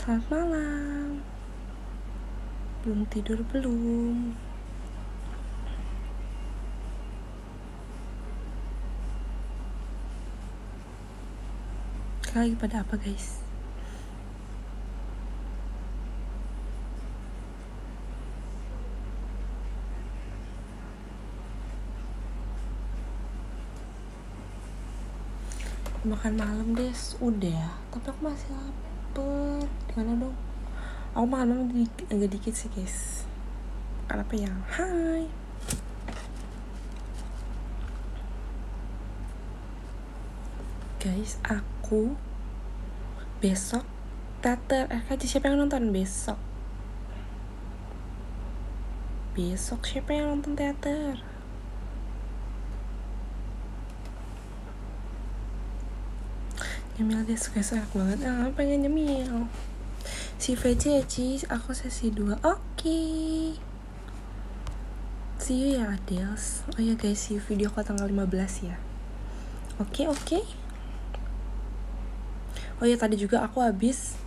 Selamat malam. Belum tidur belum? Kalian lagi pada apa, guys? Makan malam des, udah. Tapi aku masih lapar. Gimana dong? Aku makan malam agak dikit sih, guys. Makan apa yang? Hai. Guys, aku besok teater RKJ. Siapa yang nonton besok? Besok siapa yang nonton teater? Nyemil dia suka-suka banget, pengen nyemil. Si VJ ya, Cis, aku sesi 2. Oke. See you ya, Adels. Oh ya guys, see video aku tanggal 15 ya. Oke. Oh ya, tadi juga aku habis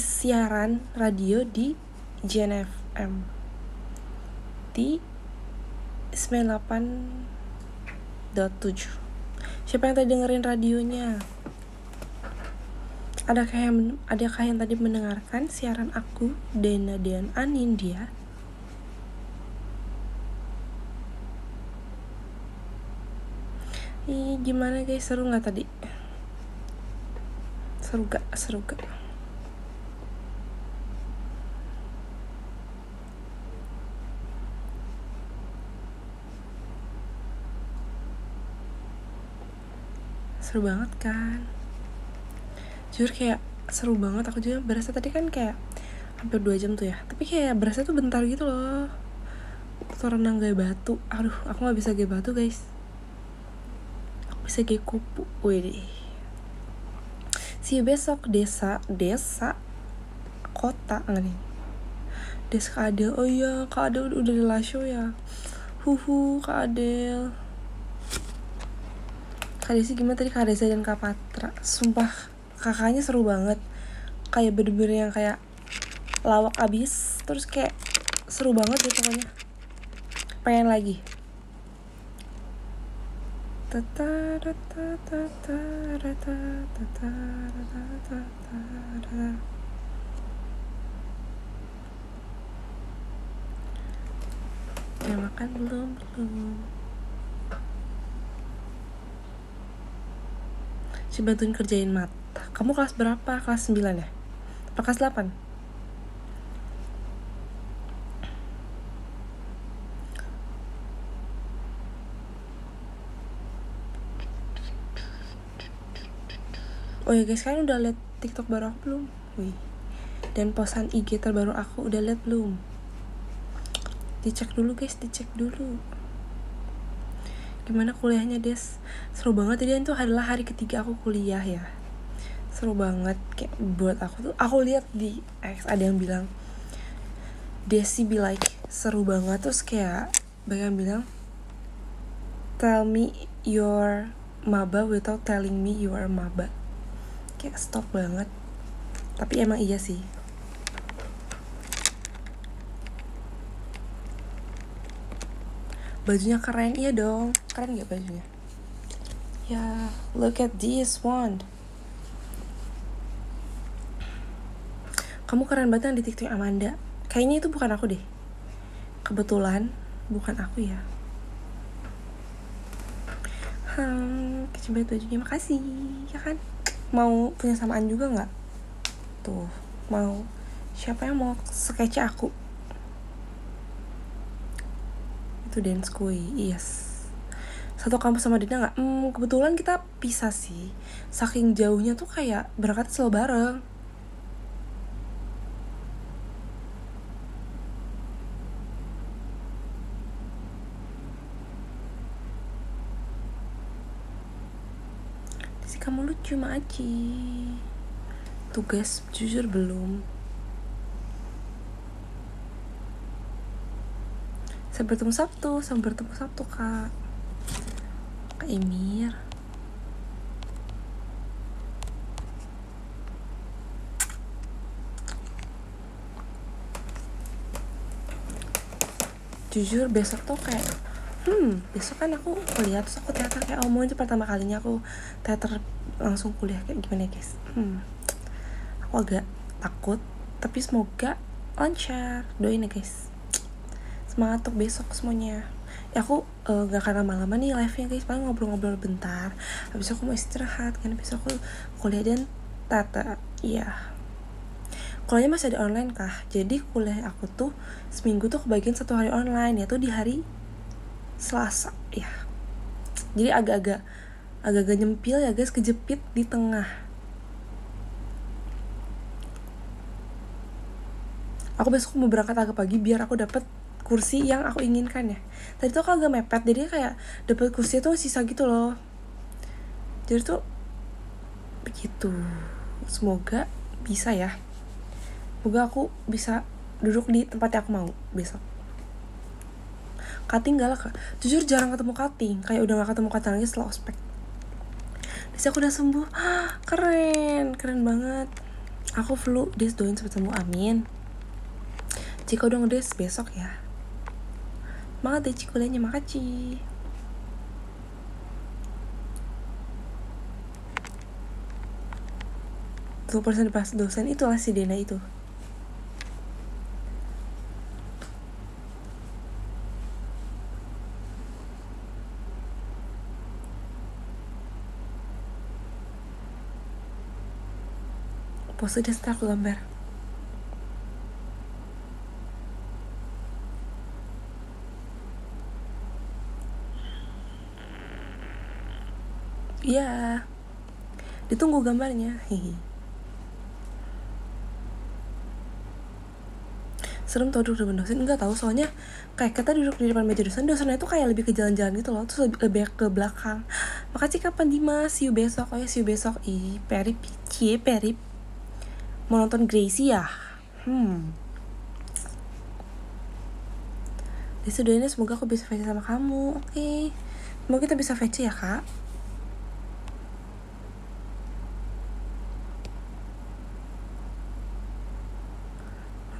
siaran radio di JNFM di 98.7. Siapa yang tadi dengerin radionya? Adakah yang tadi mendengarkan siaran aku, Dena dan Anindya? Ih, gimana guys, seru nggak tadi? Seru gak? Seru banget kan? Jujur kayak seru banget, aku juga berasa tadi kan kayak hampir 2 jam tuh ya, tapi kayak berasa tuh bentar gitu loh. Aku renang gaya batu, aduh aku gak bisa gaya batu guys, aku bisa gaya kupu. Wih, see you besok desa kota nggak nih? Desa Kak Adel. Oh iya, Kak Adel udah di live show ya. Kak Adel, Kak Desi gimana tadi, Kak Desi dan Kak Patra? Sumpah kakaknya seru banget, kayak bener-bener yang kayak lawak abis, terus kayak seru banget gitu pokoknya, pengen lagi. Ya, makan belum? Coba bantuin kerjain mat. Kamu kelas berapa? Kelas 9 ya? Apa kelas 8? Oh ya guys, kalian udah liat TikTok baru aku belum? Wih. Dan postan IG terbaru aku udah liat belum? Dicek dulu guys, Gimana kuliahnya Des? Seru banget, jadi itu adalah hari ketiga aku kuliah ya. Seru banget, kayak buat aku tuh, aku lihat di X ada yang bilang Desi be like seru banget, terus kayak banyak yang bilang tell me your maba without telling me you are maba, kayak stop banget. Tapi emang iya sih, bajunya keren. Iya dong, keren gak bajunya ya? Yeah, look at this one. Kamu keren banget yang di TikTok Amanda. Kayaknya itu bukan aku deh. Kebetulan bukan aku ya. Kecebet bajunya, makasih. Ya kan? Mau punya samaan juga nggak? Tuh, mau. Siapa yang mau sketch aku? Itu dance kue. Yes. Satu kampus sama Dina nggak? Kebetulan kita pisah sih. Saking jauhnya tuh kayak berangkat selalu bareng. Kamu lucu Maci. Tugas jujur belum? Sampai bertemu Sabtu Kak Emir. jujur besok tuh kayak besok kan aku kuliah, terus aku teater kayak omongin itu pertama kalinya aku teater langsung kuliah kayak gimana guys. Aku agak takut, tapi semoga lancar, doain ya guys. Semangat untuk besok semuanya. Ya aku gak akan lama-lama nih live-nya guys, paling ngobrol-ngobrol bentar. Habis aku mau istirahat, karena besok aku kuliah dan tata. Iya. Kuliahnya masih ada online kah? Jadi kuliah aku tuh seminggu tuh kebagian 1 hari online, yaitu di hari Selasa. Ya. Jadi agak-agak nyempil ya guys, kejepit di tengah. Aku besok mau berangkat agak pagi biar aku dapat kursi yang aku inginkan ya. Tadi tuh aku agak mepet, jadi kayak dapat kursi tuh sisa gitu loh. Jadi tuh begitu. Semoga bisa ya. Semoga aku bisa duduk di tempat yang aku mau besok. Kating galak kak. Jujur jarang ketemu Kating. Kayak udah gak ketemu Kating lagi setelah ospek. Terus aku udah sembuh. Keren banget. Aku flu, Des doain cepet sembuh, amin. Ciko udah ngedes besok ya. Semangat deh Cikulenya, makasih. Tuh persen pas dosen itulah si Dena itu. Pose dia setelah aku gambar. Iya, ditunggu gambarnya. Hihi. Serem tau duduk di depan dosen, enggak tahu soalnya kayak kita duduk di depan meja dosen, dosennya itu kayak lebih ke jalan-jalan gitu loh, terus lebih ke belakang. Makasih kapan Dimas, see you besok, oh ya see you besok. Ih, perip, mau nonton Gracie ya? Di sudahnya semoga aku bisa VC sama kamu, oke? Okay. Semoga kita bisa VC ya kak.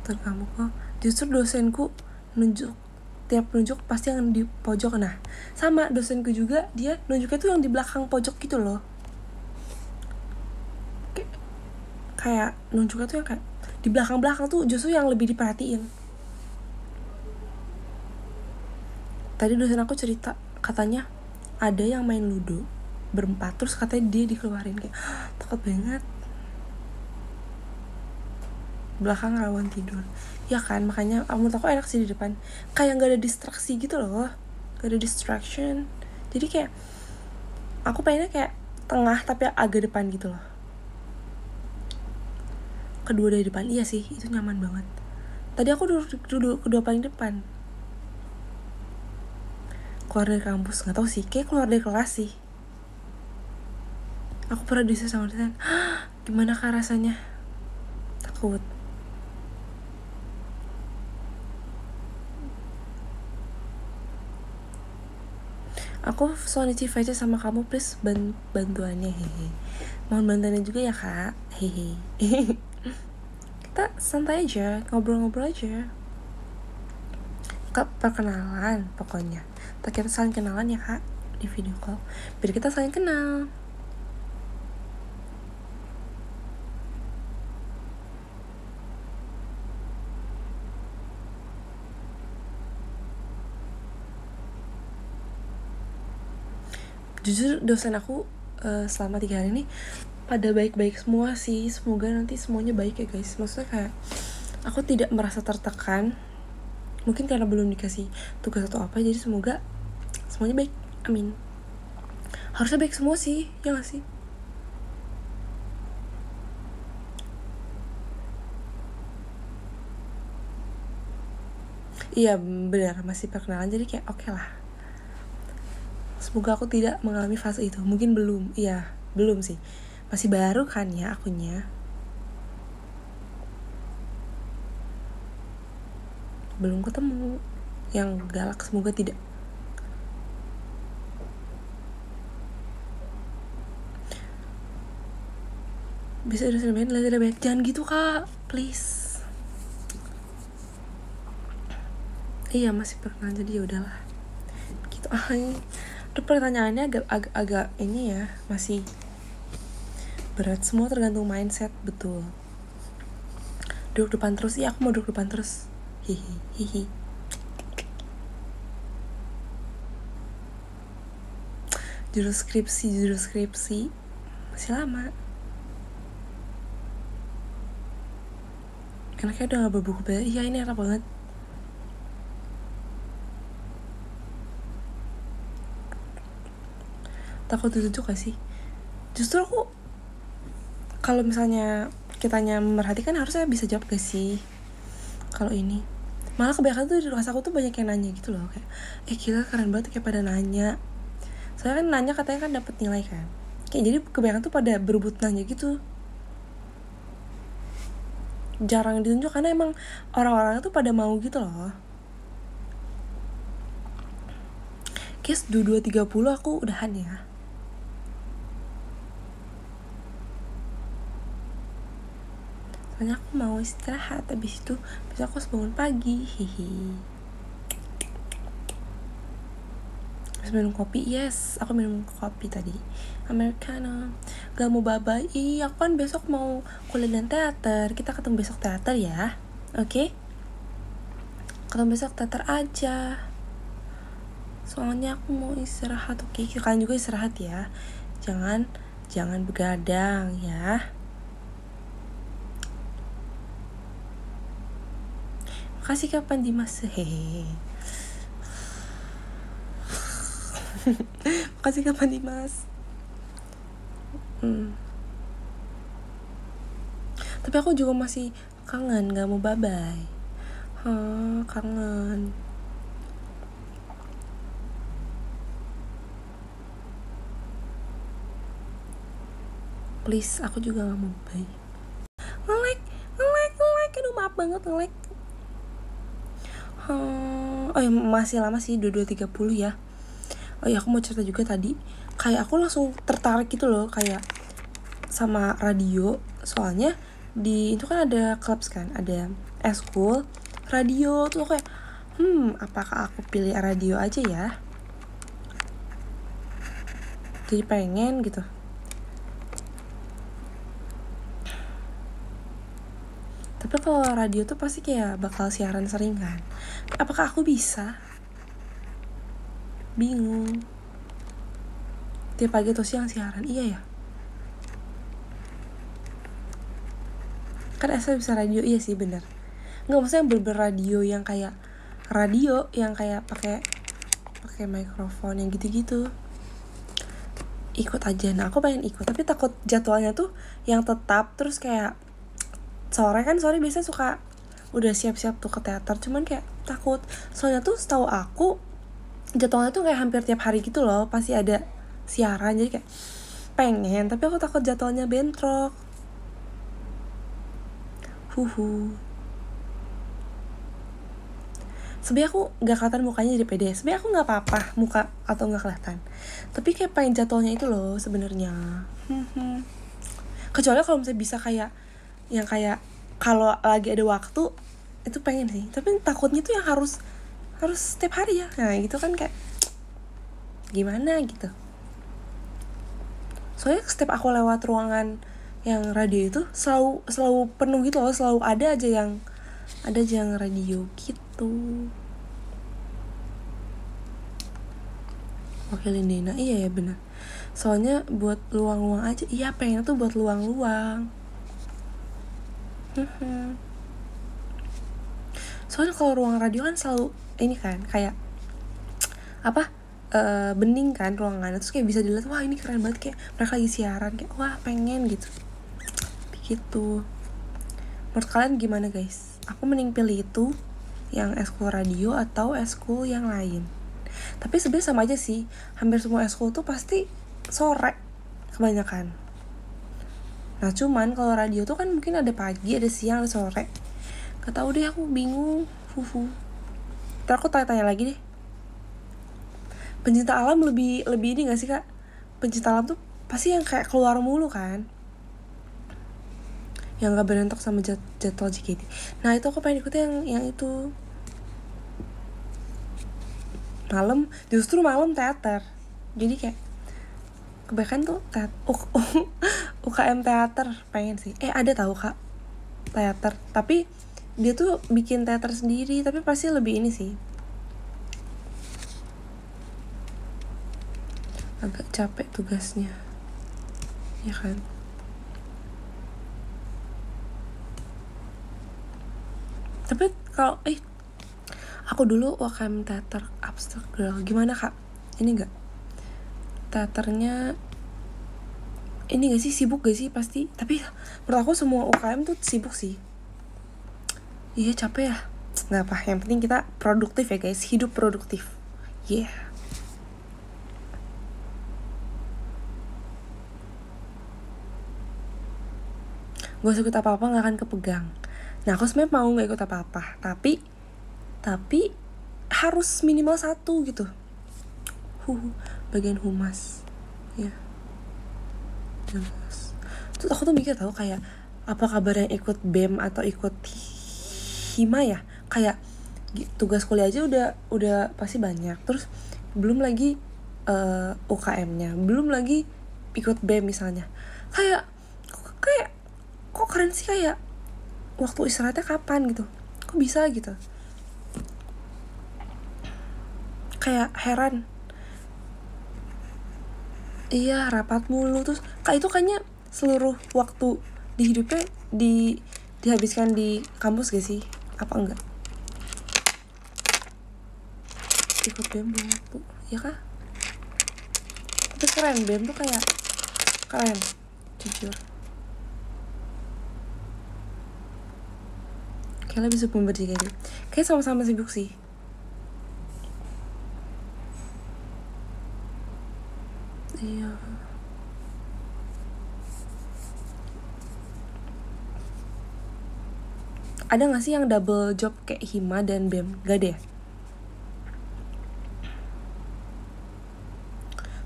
Kamu kok justru dosenku nunjuk tiap penunjuk pasti yang di pojok, nah sama dosenku juga dia nunjuknya tuh yang di belakang pojok gitu loh, kayak nunjuknya tuh yang kayak di belakang tuh justru yang lebih diperhatiin. Tadi dosen aku cerita katanya ada yang main ludo berempat, terus katanya dia dikeluarin kayak takut banget. Belakang rawan tidur ya kan, makanya menurut aku enak sih di depan, kayak nggak ada distraksi gitu loh, nggak ada distraction, jadi kayak aku pengennya kayak tengah tapi agak depan gitu loh, kedua dari depan. Iya sih itu nyaman banget. Tadi aku duduk kedua paling depan. Keluar dari kampus nggak tahu sih, kayak keluar dari kelas sih. Aku pernah diser sama dosen, gimana kah rasanya, takut. Aku Sonichi VC sama kamu, please bantuannya, hehe. Mohon bantuannya juga ya kak, hehe. Kita santai aja, ngobrol-ngobrol aja. Ke perkenalan pokoknya. Kita saling kenalan ya kak di video call. Biar kita saling kenal. Jujur dosen aku selama 3 hari ini pada baik-baik semua sih, semoga nanti semuanya baik ya guys. Maksudnya kayak aku tidak merasa tertekan, mungkin karena belum dikasih tugas atau apa, jadi semoga semuanya baik, amin. Harusnya baik semua sih, ya gak sih? Iya benar, masih perkenalan, jadi kayak oke lah. Semoga aku tidak mengalami fase itu. Mungkin belum. Iya, belum sih. Masih baru kan ya akunya. Belum ketemu yang galak, semoga tidak. Bisa udah main laser banyak. Jangan gitu, Kak. Please. iya masih pernah, jadi ya udahlah gitu. Itu pertanyaannya agak ini ya, masih berat. Semua tergantung mindset, betul. Duduk depan terus, iya aku mau duduk depan terus, hihihi. Judul skripsi masih lama. Enaknya udah gak berbuku banyak. Iya ini enak banget. Takut ditunjuk gak sih? Justru aku kalau misalnya kitanya memperhatikan harusnya bisa jawab gak sih? Kalau ini malah kebanyakan tuh di kelas aku tuh banyak yang nanya gitu loh, kayak gila keren banget kayak pada nanya. Soalnya kan nanya katanya kan dapat nilai kan. Kayak jadi kebanyakan tuh pada berebut nanya gitu. Jarang ditunjuk karena emang orang-orang tuh pada mau gitu loh. Case 22.30 aku udahan ya. Soalnya aku mau istirahat, habis itu besok aku harus bangun pagi. Hihi. Terus minum kopi, yes, aku minum kopi tadi Americano. Gak mau bye-bye, iya aku kan besok mau kuliah teater. Kita ketemu besok teater ya, oke? Ketemu besok teater aja. Soalnya aku mau istirahat, oke? Kalian juga istirahat ya. Jangan begadang ya. Makasih kapan Dimas, hehehe. Makasih kapan Dimas. Tapi aku juga masih kangen, gak mau bye-bye. Kangen. Please, aku juga gak mau bye. Nge-like, aduh maaf banget nge-like. Oh ya, masih lama sih, 22.30 ya. Oh iya, aku mau cerita juga tadi. Kayak aku langsung tertarik gitu loh, kayak sama radio. Soalnya di itu kan ada clubs kan, ada eskul, radio tuh kayak apakah aku pilih radio aja ya? Jadi pengen gitu. Tapi kalau radio tuh pasti kayak bakal siaran sering kan. Apakah aku bisa? Bingung. Tiap pagi atau siang siaran, iya ya. Kan Esa bisa radio, iya sih bener. Nggak, maksudnya radio yang kayak pakai mikrofon yang gitu-gitu. Ikut aja, nah aku pengen ikut, tapi takut jadwalnya tuh yang tetap. Terus kayak sore biasanya suka udah siap-siap tuh ke teater, cuman kayak takut. Soalnya tuh setahu aku jadwalnya tuh kayak hampir tiap hari gitu loh, pasti ada siaran. Jadi kayak pengen, tapi aku takut jadwalnya bentrok. Sebenernya aku gak kelihatan mukanya jadi pede. Sebenernya aku gak apa-apa muka atau gak kelihatan, tapi kayak pengen jadwalnya itu loh sebenarnya. Kecuali kalau misalnya bisa kayak yang kayak kalau lagi ada waktu itu pengen sih, tapi takutnya tuh yang harus setiap hari ya. Nah gitu kan kayak gimana gitu. Soalnya setiap aku lewat ruangan yang radio itu selalu penuh gitu loh, selalu ada aja yang radio gitu. Wakilin Dina, iya ya benar. Soalnya buat luang-luang aja, iya pengen tuh buat luang-luang. Soalnya kalau ruang radio kan selalu ini kan kayak apa? Bening kan ruangannya, terus kayak bisa dilihat, wah ini keren banget, kayak mereka lagi siaran, kayak wah pengen gitu. Begitu. Menurut kalian gimana guys? Aku mending pilih itu, yang eskul radio atau eskul yang lain. Tapi sebenarnya sama aja sih, hampir semua eskul tuh pasti sore kebanyakan. Nah cuman kalau radio tuh kan mungkin ada pagi, ada siang, ada sore. Gak tau deh, aku bingung. Ntar aku tanya-tanya lagi deh. Pencinta alam lebih ini gak sih kak? Pencinta alam tuh pasti yang kayak keluar mulu kan, yang gak berentok sama jadwal JKT. Nah itu aku pengen ikutin yang itu. malam, justru malam teater. Jadi kayak kebanyakan tuh UKM teater. Pengen sih, ada tahu Kak teater, tapi dia tuh bikin teater sendiri, tapi pasti lebih ini sih. Agak capek tugasnya, ya kan? Tapi kalau aku dulu UKM teater abstrak girl. Gimana Kak? Ini enggak? Teaternya ini enggak sih, sibuk gak sih pasti? Tapi menurut aku semua UKM tuh sibuk sih. Iya capek ya. Enggak apa, yang penting kita produktif ya guys, hidup produktif. Yeah. Gue ikut apa-apa gak akan kepegang. Nah aku sebenarnya mau gak ikut apa-apa, tapi harus minimal satu gitu. Bagian humas ya. Terus aku tuh mikir tau, kayak apa kabar yang ikut BEM atau ikut hima ya, kayak tugas kuliah aja udah pasti banyak, terus belum lagi UKM-nya, belum lagi ikut BEM misalnya. Kayak kok keren sih, kayak waktu istirahatnya kapan gitu, kok bisa gitu. Kayak heran. Iya, rapat mulu. Terus kayak itu kayaknya seluruh waktu di hidupnya dihabiskan di kampus gak sih? Apa enggak? Ikut BEM tuh, ya kah? Tapi keren, BEM tuh kayak keren, jujur. Kayaknya bisa pemberdi kayak gitu. Kayak sama-sama sibuk sih. Iya. Ada gak sih yang double job kayak hima dan BEM? Gak ada ya?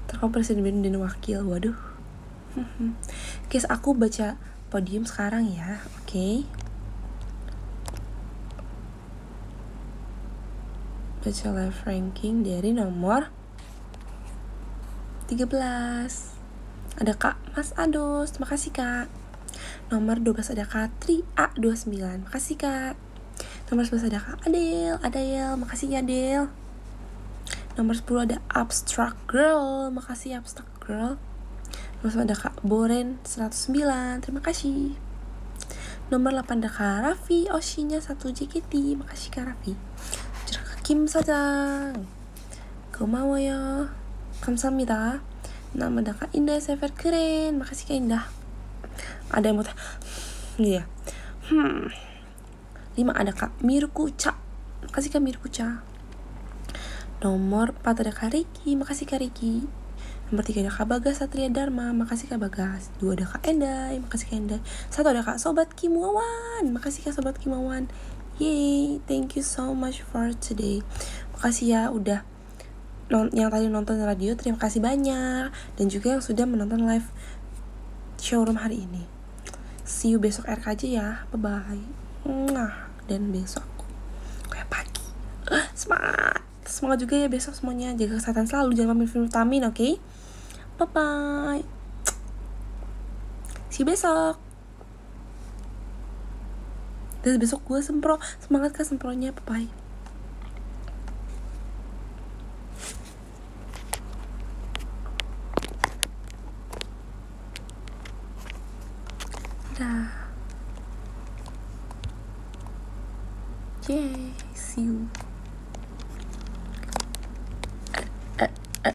Terkau presiden BEM dan wakil. Waduh. Guys, aku baca podium sekarang ya. Oke. Baca live ranking dari nomor 13. Ada Kak Mas Ados, makasih Kak. Nomor 12 ada Kak Tri A29, makasih Kak. Nomor 11 ada Kak Adel, makasih ya Adel. Nomor 10 ada Abstract Girl, makasih Abstract Girl. Nomor 10 ada Kak Boren 109, terima kasih. Nomor 8 ada Kak Raffi Oshinya 1 JKT, makasih Kak Raffi. Kak Kim Sajang, Komawo ya. Kamsahamnida. Nama ada Kak Indah Sever, keren, makasih Kak Indah. Ada yang mau iya. 5 ada Kak Mirkuca, makasih Kak Mirkuca. Nomor 4 ada Kak Riki, makasih Kak Riki. Nomor 3 ada Kak Bagas Satria Dharma, makasih Kak Bagas. 2 ada Kak Endai, makasih Kak Endai. 1 ada Kak Sobat Kimawan, makasih Kak Sobat Kimawan. Yay, thank you so much for today. Makasih ya udah yang tadi nonton radio, terima kasih banyak. Dan juga yang sudah menonton live showroom hari ini. See you besok RKJ ya. Bye-bye. Dan besok kayak pagi. Semangat. Semangat juga ya besok semuanya. Jaga kesehatan selalu. Jangan minum vitamin, oke? Bye-bye. See you besok. Dan besok gue sempro. Semangat Kak sempronya. Bye-bye. Yay, see you.